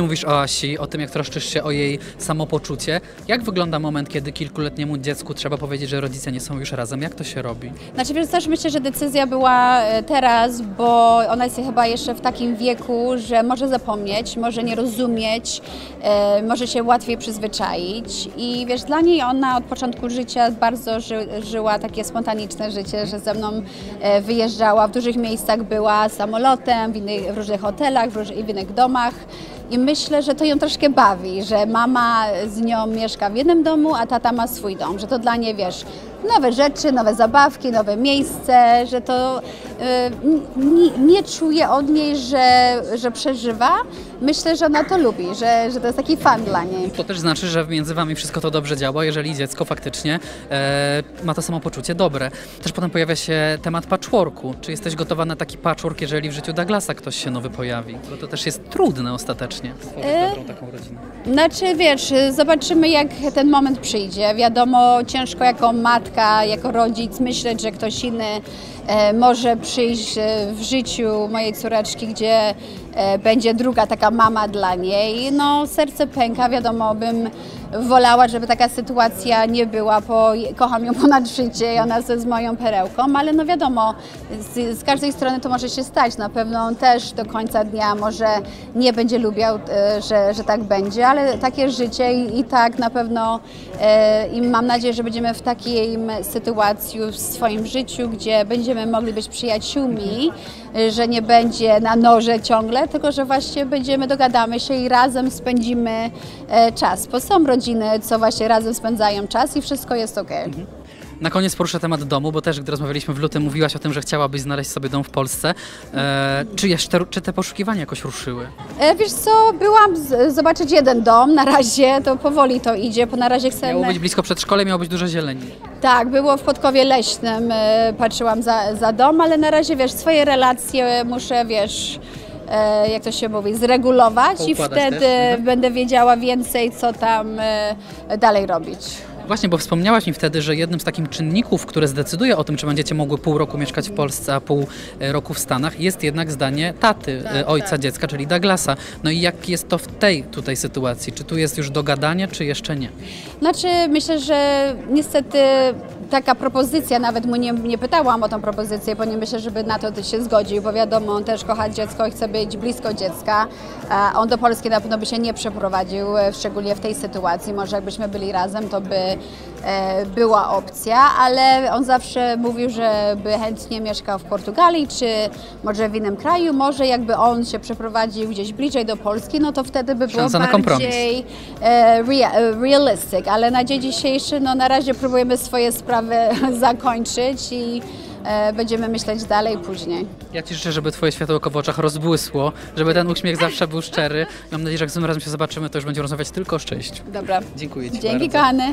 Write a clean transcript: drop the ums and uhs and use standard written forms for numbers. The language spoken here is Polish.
Pięknie mówisz o Asi, o tym, jak troszczysz się o jej samopoczucie. Jak wygląda moment, kiedy kilkuletniemu dziecku trzeba powiedzieć, że rodzice nie są już razem? Jak to się robi? Znaczy, więc też myślę, że decyzja była teraz, bo ona jest chyba jeszcze w takim wieku, że może zapomnieć, może nie rozumieć, może się łatwiej przyzwyczaić. I wiesz, dla niej ona od początku życia bardzo żyła takie spontaniczne życie, że ze mną wyjeżdżała, w dużych miejscach była samolotem, w różnych hotelach, w innych domach. I myślę, że to ją troszkę bawi, że mama z nią mieszka w jednym domu, a tata ma swój dom, że to dla niej, wiesz, nowe rzeczy, nowe zabawki, nowe miejsce, że to nie czuje od niej, że przeżywa. Myślę, że ona to lubi, że to jest taki fan dla niej. To też znaczy, że między wami wszystko to dobrze działa, jeżeli dziecko faktycznie ma to samopoczucie dobre. Też potem pojawia się temat patchworku. Czy jesteś gotowa na taki patchwork, jeżeli w życiu Douglasa ktoś się nowy pojawi? Bo to też jest trudne ostatecznie, stworzyć dobrą taką rodzinę. Znaczy, wiesz, zobaczymy, jak ten moment przyjdzie. Wiadomo, ciężko jako matka, jako rodzic myśleć, że ktoś inny może przyjść w życiu mojej córeczki, gdzie będzie druga taka mama dla niej. No, serce pęka, wiadomo, bym wolała, żeby taka sytuacja nie była, bo kocham ją ponad życie i ona jest moją perełką, ale no wiadomo, z każdej strony to może się stać. Na pewno on też do końca dnia może nie będzie lubiał, że tak będzie, ale takie życie i tak na pewno i mam nadzieję, że będziemy w takiej sytuacji w swoim życiu, gdzie będziemy mogli być przyjaciółmi, że nie będzie na noże ciągle, tylko że właśnie będziemy, dogadamy się i razem spędzimy czas. Bo są rodziny, co właśnie razem spędzają czas i wszystko jest ok. Na koniec poruszę temat domu, bo też gdy rozmawialiśmy w lutym, mówiłaś o tym, że chciałabyś znaleźć sobie dom w Polsce. Czy te poszukiwania jakoś ruszyły? Wiesz co, byłam zobaczyć jeden dom, na razie to powoli to idzie, bo na razie chcemy... Miało być blisko przedszkole, miało być dużo zieleni. Tak, było w Podkowie Leśnym, patrzyłam za dom, ale na razie, wiesz, swoje relacje muszę, wiesz... jak to się mówi, zregulować poukładać i wtedy też będę wiedziała więcej, co tam dalej robić. Właśnie, bo wspomniałaś mi wtedy, że jednym z takich czynników, które zdecyduje o tym, czy będziecie mogły pół roku mieszkać w Polsce, a pół roku w Stanach, jest jednak zdanie taty, tak, ojca tak. dziecka, czyli Douglasa. No i jak jest to w tej tutaj sytuacji? Czy tu jest już dogadanie, czy jeszcze nie? Znaczy, myślę, że niestety taka propozycja, nawet mu nie pytałam o tą propozycję, bo nie myślę, żeby na to się zgodził, bo wiadomo, on też kocha dziecko i chce być blisko dziecka. On do Polski na pewno by się nie przeprowadził, szczególnie w tej sytuacji. Może jakbyśmy byli razem, to by była opcja, ale on zawsze mówił, że by chętnie mieszkał w Portugalii, czy może w innym kraju, może jakby on się przeprowadził gdzieś bliżej do Polski, no to wtedy by było bardziej realistic, ale na dzień dzisiejszy no na razie próbujemy swoje sprawy zakończyć i będziemy myśleć dalej później. Ja Ci życzę, żeby Twoje światełko w oczach rozbłysło, żeby ten uśmiech zawsze był szczery. Mam nadzieję, że jak z tym razem się zobaczymy, to już będziemy rozmawiać tylko o szczęściu. Dobra. Dziękuję Ci. Dzięki, kochany.